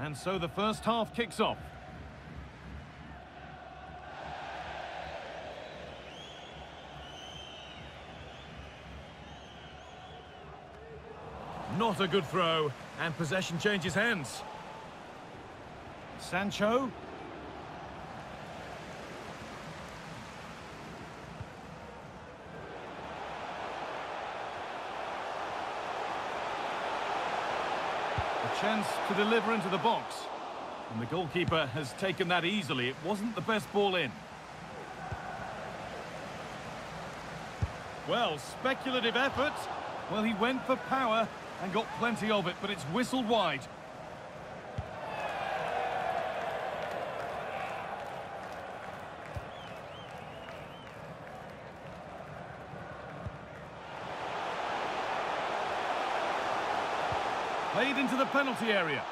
And so the first half kicks off. Not a good throw, and possession changes hands. Sancho. A chance to deliver into the box. And the goalkeeper has taken that easily. It wasn't the best ball in. Well, speculative effort. Well, he went for power and got plenty of it, but it's whistled wide. Played into the penalty area.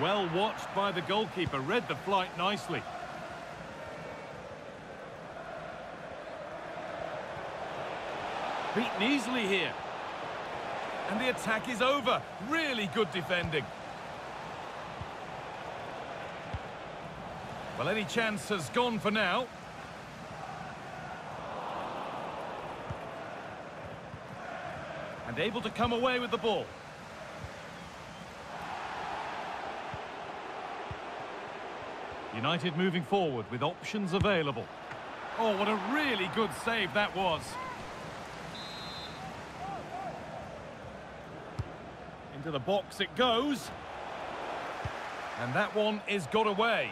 Well watched by the goalkeeper, read the flight nicely. Beaten easily here. And the attack is over. Really good defending. Well, any chance has gone for now. And able to come away with the ball. United moving forward with options available. Oh, what a really good save that was. Into the box it goes. And that one is got away.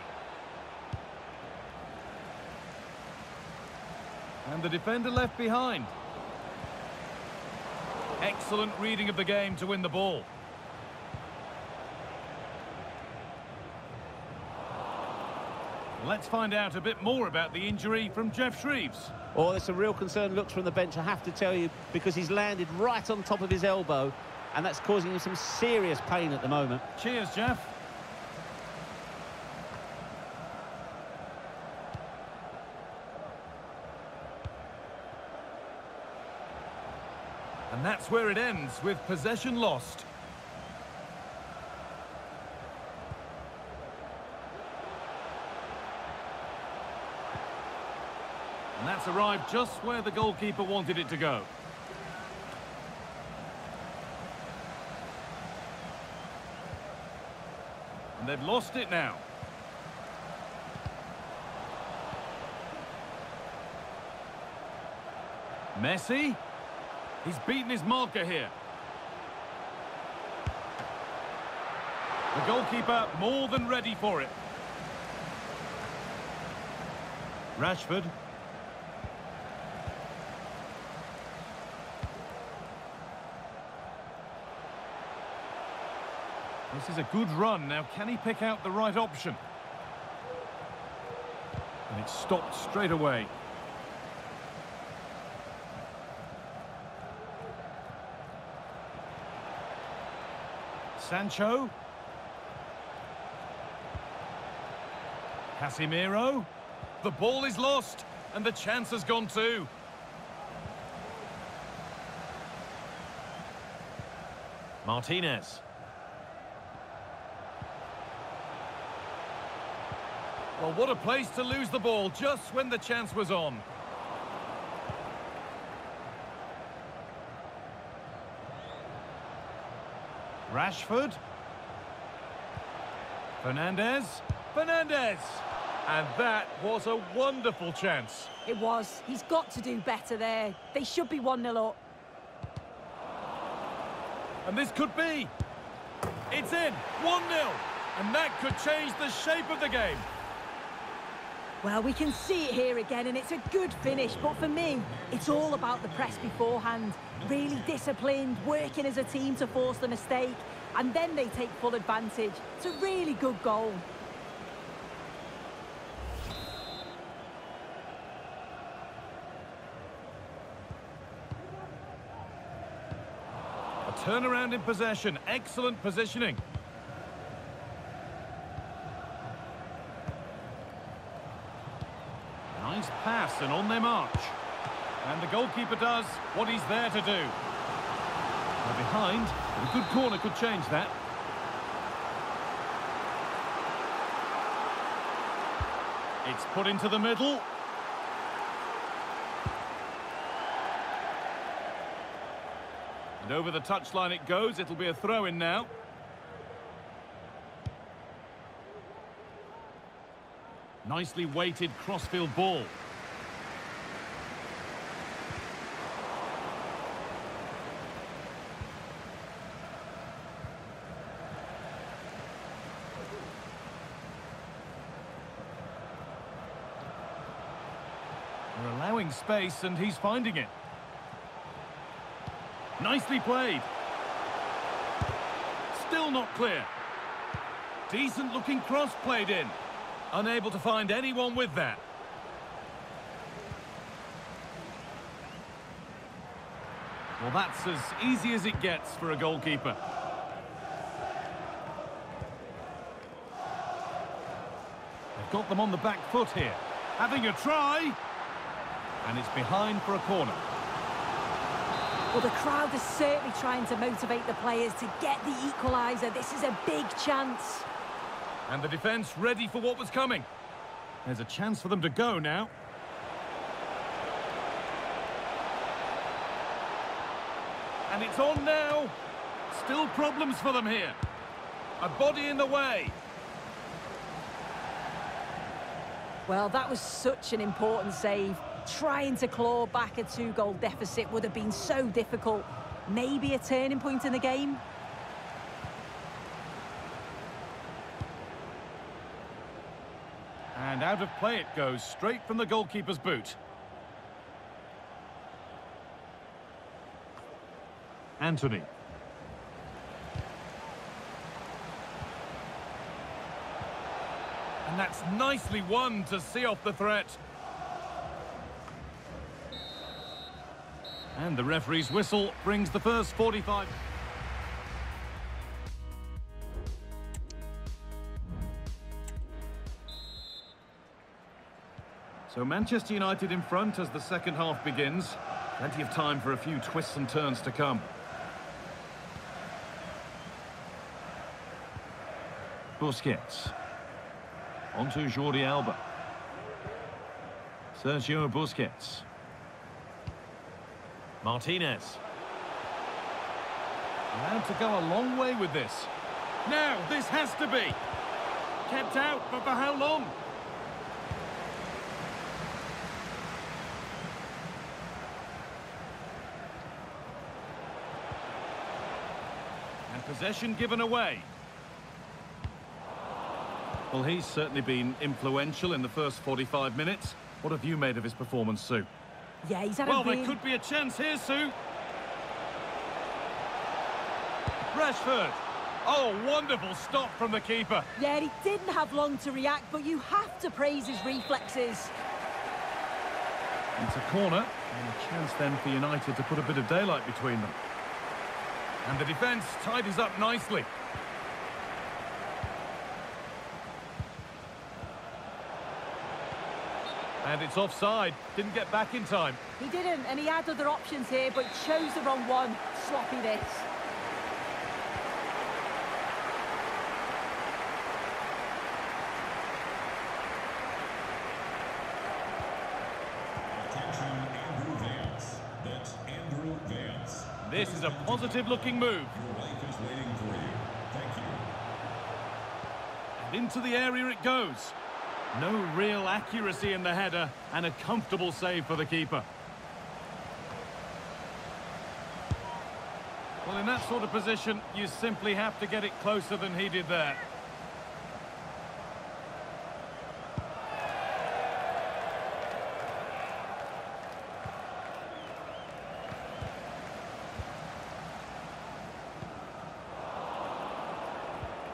And the defender left behind. Excellent reading of the game to win the ball. Let's find out a bit more about the injury from Jeff Shreves. Oh, that's a real concern. Looks from the bench, I have to tell you, because he's landed right on top of his elbow, and that's causing him some serious pain at the moment. Cheers, Jeff. And that's where it ends, with possession lost. And that's arrived just where the goalkeeper wanted it to go. And they've lost it now. Messi. He's beaten his marker here. The goalkeeper more than ready for it. Rashford. This is a good run. Now, can he pick out the right option? And it's stopped straight away. Sancho. Casimiro. The ball is lost, and the chance has gone too. Martinez. Well, what a place to lose the ball just when the chance was on. Rashford. Fernandes. Fernandes! And that was a wonderful chance. It was. He's got to do better there. They should be 1-0 up. And this could be. It's in. 1-0. And that could change the shape of the game. Well, we can see it here again, and it's a good finish. But for me, it's all about the press beforehand. Really disciplined, working as a team to force the mistake. And then they take full advantage. It's a really good goal. A turnaround in possession. Excellent positioning. Pass and on their march, and the goalkeeper does what he's there to do. They're behind, but a good corner could change that. It's put into the middle. And over the touchline it goes. It'll be a throw-in now. Nicely weighted crossfield ball. They're allowing space and he's finding it. Nicely played. Still not clear. Decent looking cross played in. Unable to find anyone with that. Well, that's as easy as it gets for a goalkeeper. They've got them on the back foot here. Having a try. And it's behind for a corner. Well, the crowd is certainly trying to motivate the players to get the equaliser. This is a big chance. And the defence ready for what was coming. There's a chance for them to go now. And it's on now. Still problems for them here. A body in the way. Well, that was such an important save. Trying to claw back a two-goal deficit would have been so difficult. Maybe a turning point in the game. And out of play it goes, straight from the goalkeeper's boot. Anthony. And that's nicely won to see off the threat. And the referee's whistle brings the first 45. So Manchester United in front as the second half begins. Plenty of time for a few twists and turns to come. Busquets. Onto Jordi Alba. Sergio Busquets. Martinez. Allowed to go a long way with this. Now, this has to be. Kept out, but for how long? And possession given away. Well, he's certainly been influential in the first 45 minutes. What have you made of his performance, Sue? Yeah, he's had there could be a chance here, Sue. Rashford. Oh, wonderful stop from the keeper. Yeah, he didn't have long to react, but you have to praise his reflexes. It's a corner, and a chance then for United to put a bit of daylight between them. And the defence tidies up nicely. And it's offside. Didn't get back in time. He didn't, and he had other options here, but chose the wrong one. Sloppy this. This is a positive-looking move. Your life is waiting for you. Thank you. And into the area it goes. No real accuracy in the header, and a comfortable save for the keeper. Well, in that sort of position, you simply have to get it closer than he did there.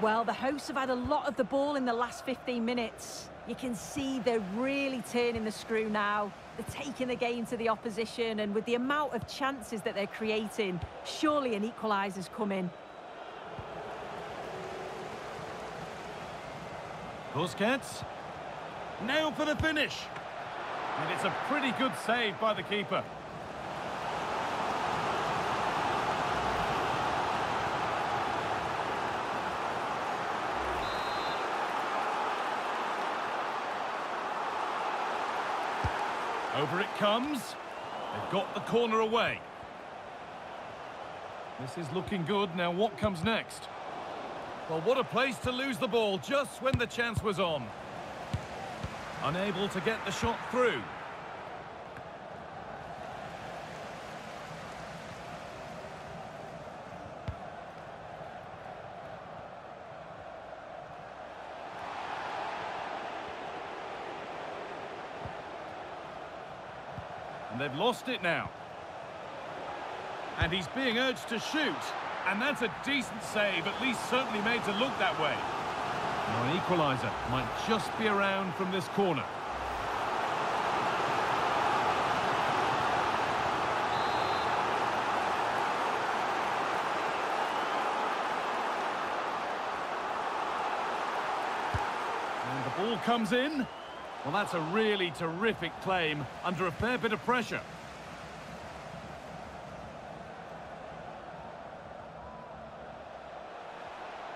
Well, the hosts have had a lot of the ball in the last 15 minutes. You can see they're really turning the screw now. They're taking the game to the opposition, and with the amount of chances that they're creating, surely an equaliser's coming. Busquets. Now for the finish. And it's a pretty good save by the keeper. Over it comes. They've got the corner away. This is looking good. Now what comes next? Well, what a place to lose the ball just when the chance was on. Unable to get the shot through. And they've lost it now. And he's being urged to shoot. And that's a decent save, at least certainly made to look that way. Now an equaliser might just be around from this corner. And the ball comes in. Well, that's a really terrific claim under a fair bit of pressure.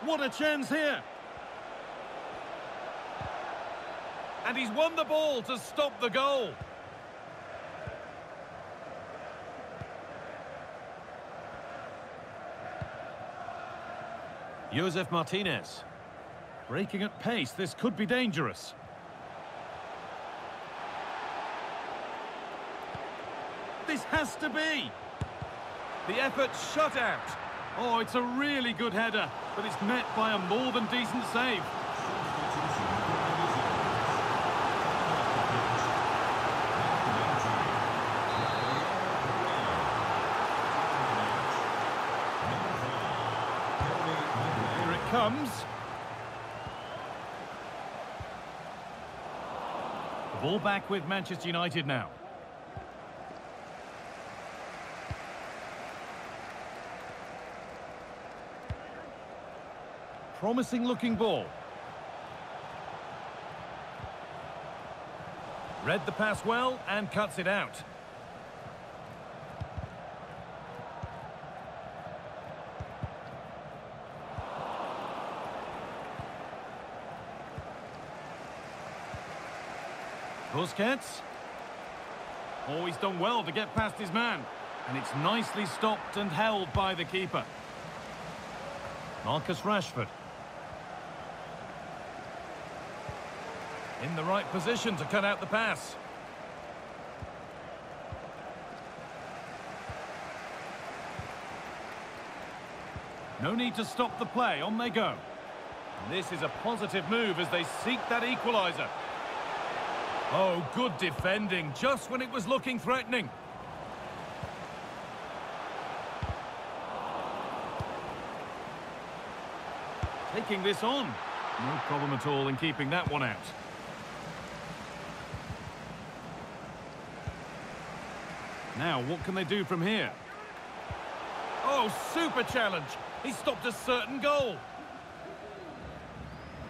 What a chance here. And he's won the ball to stop the goal. Josef Martinez. Breaking at pace, this could be dangerous. This has to be. The effort shut out. Oh, it's a really good header, but it's met by a more than decent save. Here it comes. The ball back with Manchester United now. Promising looking ball. Read the pass well and cuts it out. Busquets. Oh, he's done well to get past his man. And it's nicely stopped and held by the keeper. Marcus Rashford. In the right position to cut out the pass. No need to stop the play, on they go. And this is a positive move as they seek that equaliser. Oh, good defending, just when it was looking threatening. Taking this on. No problem at all in keeping that one out. Now, what can they do from here? Oh, super challenge! He stopped a certain goal.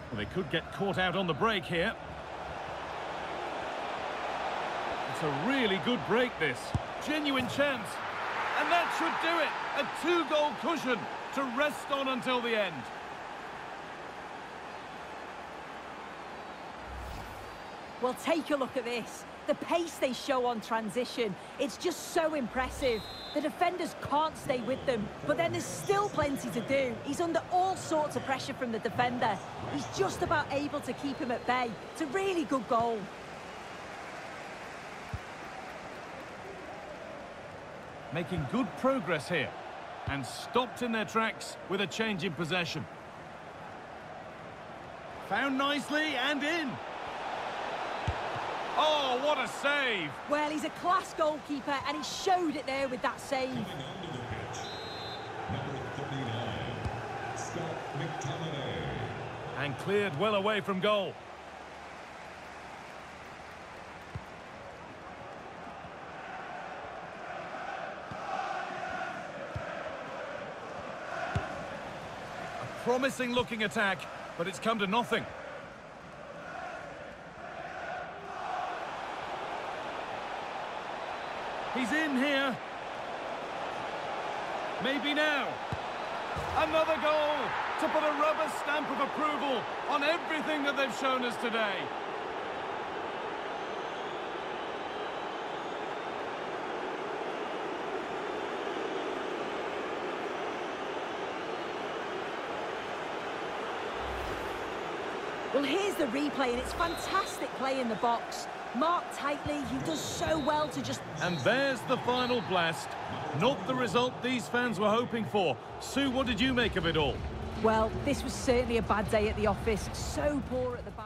Well, they could get caught out on the break here. It's a really good break, this. Genuine chance. And that should do it. A two-goal cushion to rest on until the end. Well, take a look at this. The pace they show on transition, it's just so impressive. The defenders can't stay with them, but then there's still plenty to do. He's under all sorts of pressure from the defender. He's just about able to keep him at bay. It's a really good goal. Making good progress here, and stopped in their tracks with a change in possession. Found nicely and in. Oh, what a save! Well, he's a class goalkeeper, and he showed it there with that save. Coming onto the pitch, number 39, Scott McTominay. And cleared well away from goal. A promising looking attack, but it's come to nothing. He's in here. Maybe now. Another goal to put a rubber stamp of approval on everything that they've shown us today. Well, here's the replay, and it's fantastic play in the box. Mark Tightly, he does so well to just... And there's the final blast. Not the result these fans were hoping for. Sue, what did you make of it all? Well, this was certainly a bad day at the office. So poor at the back.